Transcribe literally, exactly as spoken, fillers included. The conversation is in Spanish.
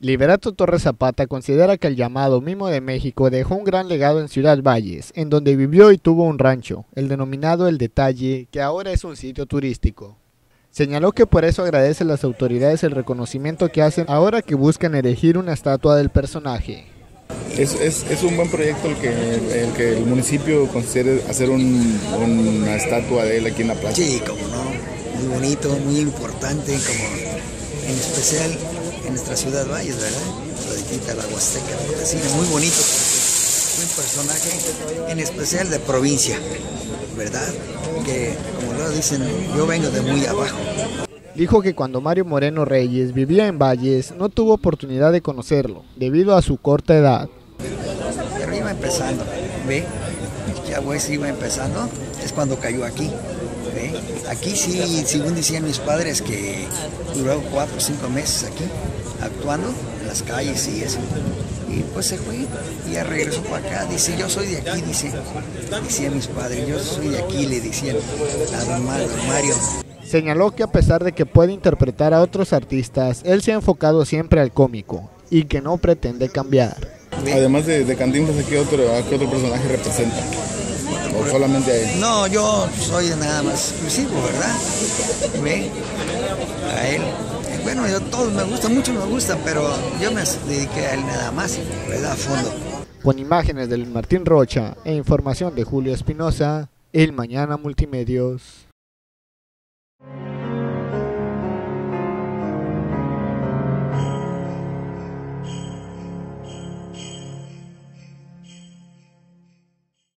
Liberato Torres Zapata considera que el llamado Mimo de México dejó un gran legado en Ciudad Valles, en donde vivió y tuvo un rancho, el denominado El Detalle, que ahora es un sitio turístico. Señaló que por eso agradece a las autoridades el reconocimiento que hacen ahora que buscan erigir una estatua del personaje. Es, es, es un buen proyecto el que el, el, que el municipio considere hacer un, una estatua de él aquí en la plaza. Sí, como no, muy bonito, muy importante, como en especial en nuestra ciudad Valles, ¿verdad? La distinta, la Huasteca, sí, muy bonito, porque es un personaje en especial de provincia, ¿verdad? Que, como lo dicen, yo vengo de muy abajo. Dijo que cuando Mario Moreno Reyes vivía en Valles, no tuvo oportunidad de conocerlo, debido a su corta edad. Pero iba empezando, ¿ve? Ya pues iba empezando, es cuando cayó aquí. ¿Ve? Aquí sí, según decían mis padres, que duró cuatro o cinco meses aquí, actuando en las calles y eso. Y pues se fue, y ya regresó para acá, dice, yo soy de aquí, dice, decían mis padres, yo soy de aquí, le decían a don Mario. Señaló que a pesar de que puede interpretar a otros artistas, él se ha enfocado siempre al cómico, y que no pretende cambiar. Además de, de Cantinflas, ¿qué otro, qué otro personaje representa? ¿O solamente a él? No, yo soy nada más exclusivo, ¿verdad? ¿Ve? A él. Bueno, yo todos me gusta, mucho me gusta, pero yo me dediqué a él nada más, ¿verdad? A fondo. Con imágenes del Martín Rocha e información de Julio Espinosa, el Mañana Multimedios.